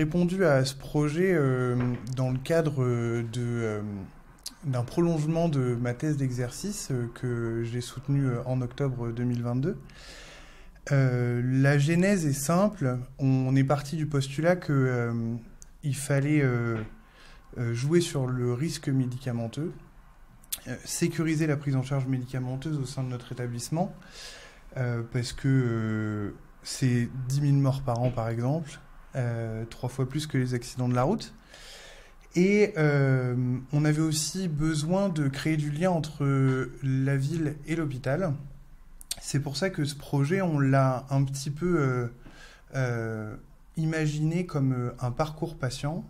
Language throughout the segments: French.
répondu à ce projet dans le cadre d'un prolongement de ma thèse d'exercice que j'ai soutenue en octobre 2022. La genèse est simple. On est parti du postulat qu'il fallait jouer sur le risque médicamenteux, sécuriser la prise en charge médicamenteuse au sein de notre établissement, parce que c'est 10 000 morts par an, par exemple, 3 fois plus que les accidents de la route. Et on avait aussi besoin de créer du lien entre la ville et l'hôpital. C'est pour ça que ce projet, on l'a un petit peu imaginé comme un parcours patient.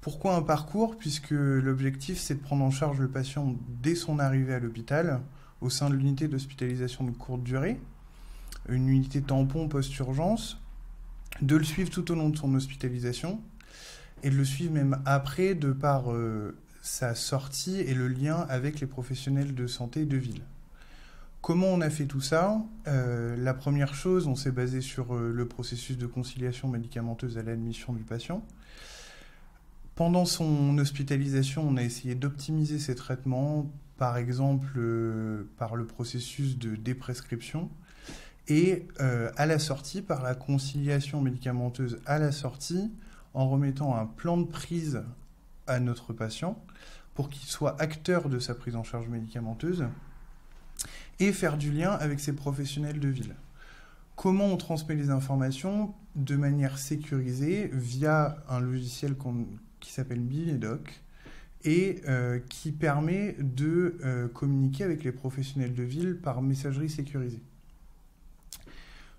Pourquoi un parcours? Puisque l'objectif, c'est de prendre en charge le patient dès son arrivée à l'hôpital, au sein de l'unité d'hospitalisation de courte durée, une unité tampon post-urgence, de le suivre tout au long de son hospitalisation, et de le suivre même après, de par sa sortie et le lien avec les professionnels de santé de ville. Comment on a fait tout ça? La première chose, on s'est basé sur le processus de conciliation médicamenteuse à l'admission du patient. Pendant son hospitalisation, on a essayé d'optimiser ses traitements, par exemple par le processus de déprescription, et à la sortie, par la conciliation médicamenteuse à la sortie, en remettant un plan de prise à notre patient pour qu'il soit acteur de sa prise en charge médicamenteuse et faire du lien avec ses professionnels de ville. Comment on transmet les informations de manière sécurisée via un logiciel qui s'appelle Bimedoc et qui permet de communiquer avec les professionnels de ville par messagerie sécurisée.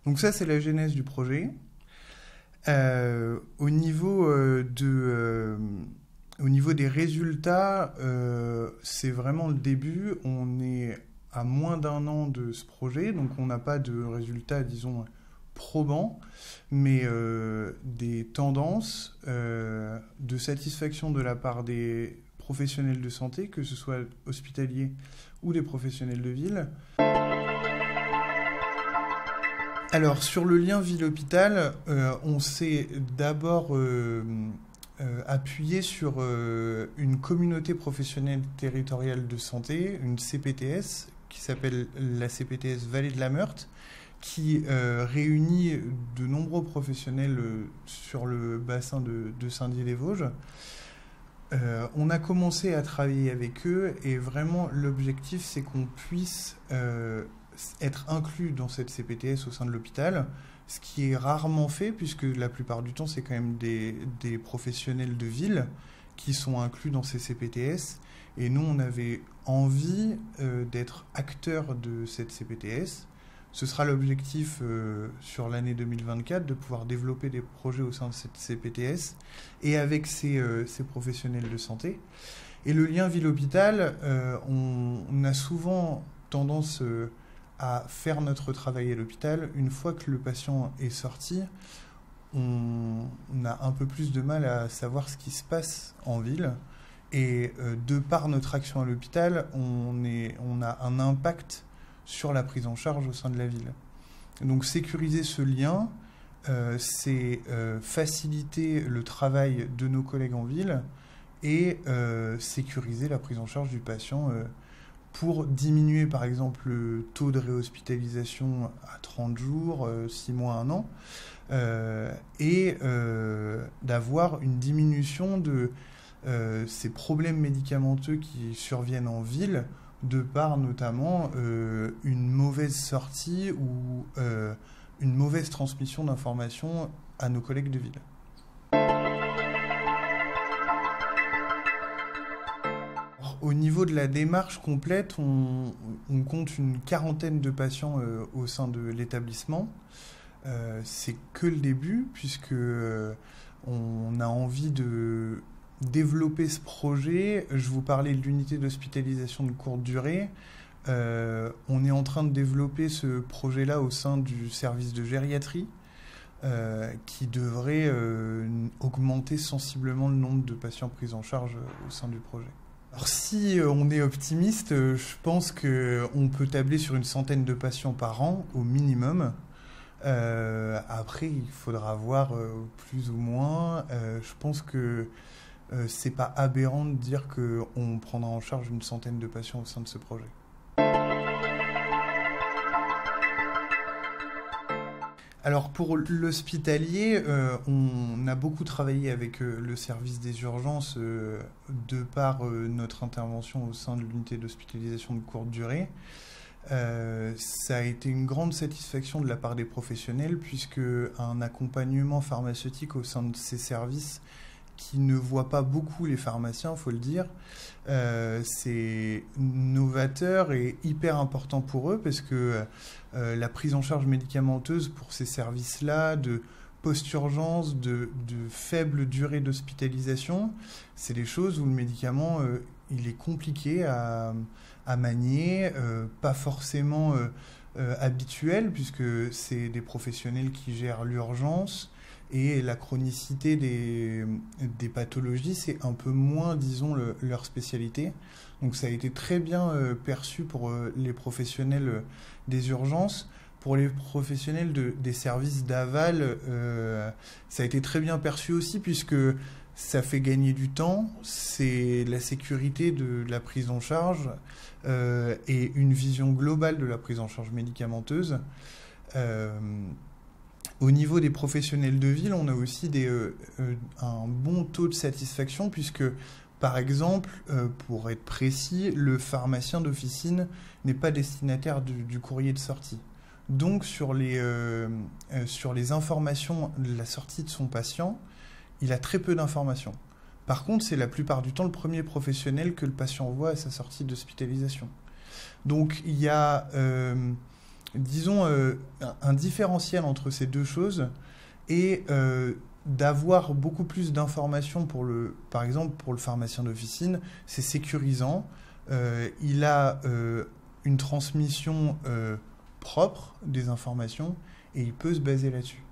Donc ça, c'est la genèse du projet. Au niveau des résultats, c'est vraiment le début. On est à moins d'un an de ce projet, donc on n'a pas de résultats, disons, probants, mais des tendances de satisfaction de la part des professionnels de santé, que ce soit hospitaliers ou des professionnels de ville. Alors, sur le lien ville-hôpital, on s'est d'abord appuyé sur une communauté professionnelle territoriale de santé, une CPTS, qui s'appelle la CPTS Vallée de la Meurthe, qui réunit de nombreux professionnels sur le bassin de Saint-Dié-des-Vosges. On a commencé à travailler avec eux et vraiment l'objectif, c'est qu'on puisse être inclus dans cette CPTS au sein de l'hôpital, ce qui est rarement fait puisque la plupart du temps c'est quand même des professionnels de ville qui sont inclus dans ces CPTS, et nous on avait envie d'être acteurs de cette CPTS. Ce sera l'objectif sur l'année 2024, de pouvoir développer des projets au sein de cette CPTS et avec ces professionnels de santé. Et le lien ville-hôpital, on a souvent tendance à faire notre travail à l'hôpital. Une fois que le patient est sorti, on a un peu plus de mal à savoir ce qui se passe en ville. Et de par notre action à l'hôpital, on a un impact sur la prise en charge au sein de la ville. Donc sécuriser ce lien, c'est faciliter le travail de nos collègues en ville et sécuriser la prise en charge du patient pour diminuer par exemple le taux de réhospitalisation à 30 jours, 6 mois, 1 an, et d'avoir une diminution de ces problèmes médicamenteux qui surviennent en ville, de par notamment une mauvaise sortie ou une mauvaise transmission d'informations à nos collègues de ville. Au niveau de la démarche complète, on compte une quarantaine de patients au sein de l'établissement. C'est que le début, puisque on a envie de développer ce projet. Je vous parlais de l'unité d'hospitalisation de courte durée. On est en train de développer ce projet-là au sein du service de gériatrie, qui devrait augmenter sensiblement le nombre de patients pris en charge au sein du projet. Alors, si on est optimiste, je pense qu'on peut tabler sur une centaine de patients par an au minimum. Après, il faudra voir plus ou moins. Je pense que c'est pas aberrant de dire qu'on prendra en charge une centaine de patients au sein de ce projet. Alors pour l'hospitalier, on a beaucoup travaillé avec le service des urgences de par notre intervention au sein de l'unité d'hospitalisation de courte durée. Ça a été une grande satisfaction de la part des professionnels puisque un accompagnement pharmaceutique au sein de ces services qui ne voit pas beaucoup les pharmaciens, il faut le dire, c'est novateur et hyper important pour eux parce que la prise en charge médicamenteuse pour ces services-là, de post-urgence, de faible durée d'hospitalisation, c'est des choses où le médicament, il est compliqué à manier, pas forcément habituel puisque c'est des professionnels qui gèrent l'urgence. Et la chronicité des pathologies, c'est un peu moins, disons, leur spécialité. Donc ça a été très bien perçu pour les professionnels des urgences. Pour les professionnels des services d'aval, ça a été très bien perçu aussi, puisque ça fait gagner du temps, c'est la sécurité de la prise en charge et une vision globale de la prise en charge médicamenteuse. Au niveau des professionnels de ville, on a aussi un bon taux de satisfaction puisque, par exemple, pour être précis, le pharmacien d'officine n'est pas destinataire du courrier de sortie. Donc, sur les informations de la sortie de son patient, il a très peu d'informations. Par contre, c'est la plupart du temps le premier professionnel que le patient voit à sa sortie d'hospitalisation. Donc, il y a... disons, un différentiel entre ces deux choses et d'avoir beaucoup plus d'informations, par exemple pour le pharmacien d'officine, c'est sécurisant. Il a une transmission propre des informations et il peut se baser là-dessus.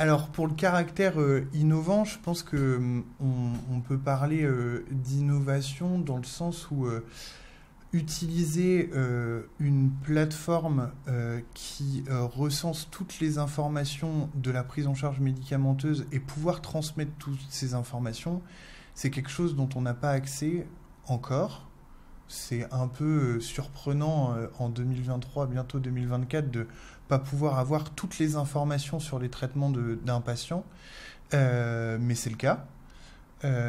Alors pour le caractère innovant, je pense qu'on peut parler d'innovation dans le sens où utiliser une plateforme qui recense toutes les informations de la prise en charge médicamenteuse et pouvoir transmettre toutes ces informations, c'est quelque chose dont on n'a pas accès encore. C'est un peu surprenant en 2023, bientôt 2024, de ne pas pouvoir avoir toutes les informations sur les traitements d'un patient, mais c'est le cas.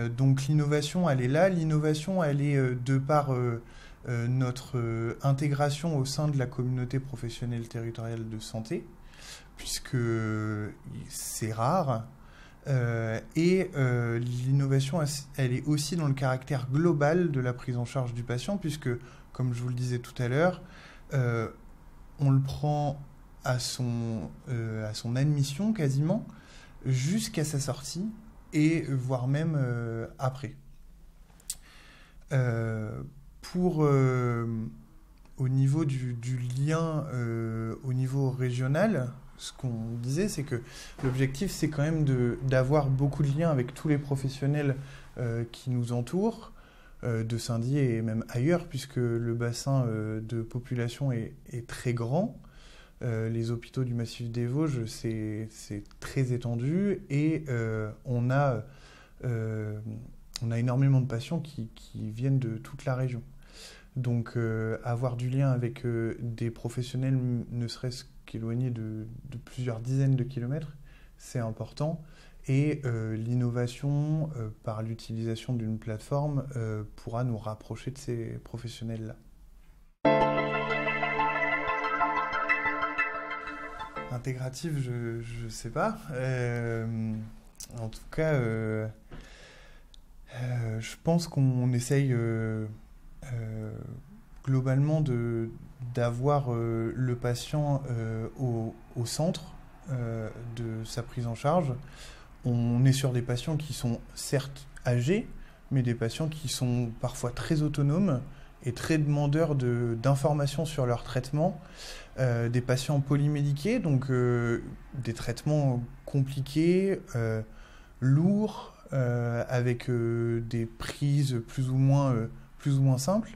Donc l'innovation, elle est là. L'innovation, elle est de par notre intégration au sein de la communauté professionnelle territoriale de santé, puisque c'est rare. Et l'innovation, elle est aussi dans le caractère global de la prise en charge du patient, puisque, comme je vous le disais tout à l'heure, on le prend à son admission quasiment, jusqu'à sa sortie, et voire même après. Au niveau du lien au niveau régional, ce qu'on disait, c'est que l'objectif, c'est quand même d'avoir beaucoup de liens avec tous les professionnels qui nous entourent, de Saint-Dié et même ailleurs, puisque le bassin de population est très grand. Les hôpitaux du Massif des Vosges, c'est très étendu et on a énormément de patients qui viennent de toute la région. Donc avoir du lien avec des professionnels, ne serait-ce qu'éloignés de plusieurs dizaines de kilomètres, c'est important. Et l'innovation par l'utilisation d'une plateforme pourra nous rapprocher de ces professionnels-là. Intégratif, je ne sais pas. En tout cas, je pense qu'on essaye... globalement d'avoir le patient au centre de sa prise en charge. On est sur des patients qui sont certes âgés, mais des patients qui sont parfois très autonomes et très demandeurs d'informations sur leur traitement. Des patients polymédiqués, donc des traitements compliqués, lourds, avec des prises plus ou moins plus ou moins simples.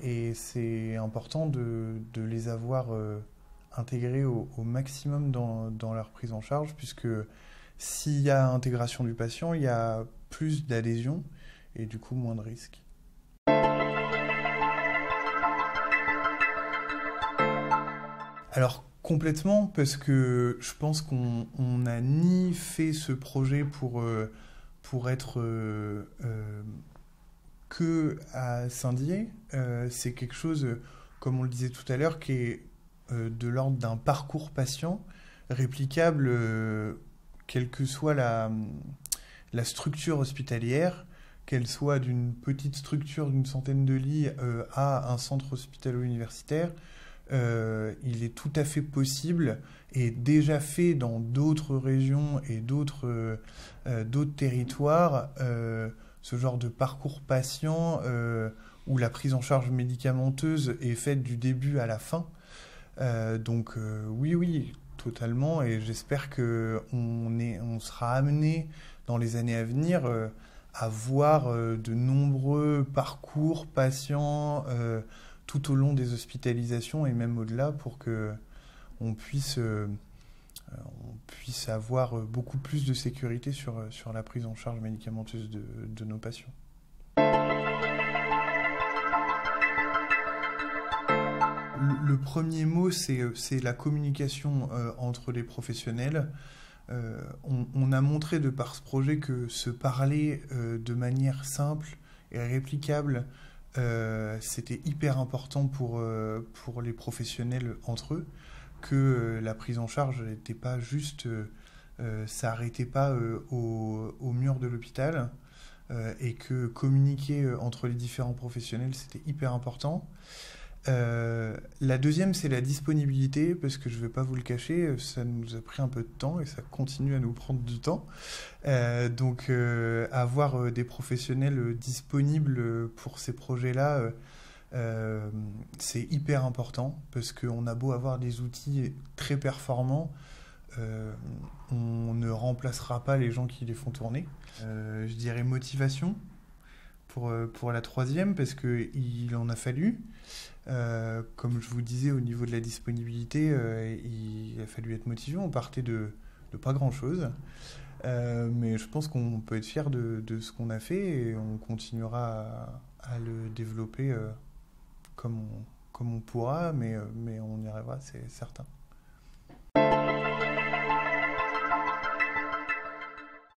Et c'est important de les avoir intégrés au maximum dans leur prise en charge, puisque s'il y a intégration du patient, il y a plus d'adhésion et du coup moins de risques. Alors complètement, parce que je pense qu'on n'a ni fait ce projet pour être que à Saint-Dié. C'est quelque chose, comme on le disait tout à l'heure, qui est de l'ordre d'un parcours patient réplicable, quelle que soit la structure hospitalière, qu'elle soit d'une petite structure d'une centaine de lits à un centre hospitalo-universitaire. Il est tout à fait possible et déjà fait dans d'autres régions et d'autres territoires, ce genre de parcours patient où la prise en charge médicamenteuse est faite du début à la fin. Donc oui, totalement, et j'espère qu'on sera amené dans les années à venir à voir de nombreux parcours patients tout au long des hospitalisations et même au-delà, pour qu'on puisse avoir beaucoup plus de sécurité sur la prise en charge médicamenteuse de nos patients. Le premier mot, c'est la communication entre les professionnels. On a montré de par ce projet que se parler de manière simple et réplicable, c'était hyper important pour les professionnels entre eux, que la prise en charge n'était pas juste, s'arrêtait pas au mur de l'hôpital, et que communiquer entre les différents professionnels, c'était hyper important. La deuxième, c'est la disponibilité, parce que je ne vais pas vous le cacher, ça nous a pris un peu de temps et ça continue à nous prendre du temps. Donc avoir des professionnels disponibles pour ces projets-là, c'est hyper important, parce qu'on a beau avoir des outils très performants, on ne remplacera pas les gens qui les font tourner. Je dirais motivation pour la troisième, parce qu'il en a fallu. Comme je vous disais, au niveau de la disponibilité, il a fallu être motivé. On partait de pas grand-chose. Mais je pense qu'on peut être fier de ce qu'on a fait, et on continuera à le développer comme on pourra, mais on y arrivera, c'est certain.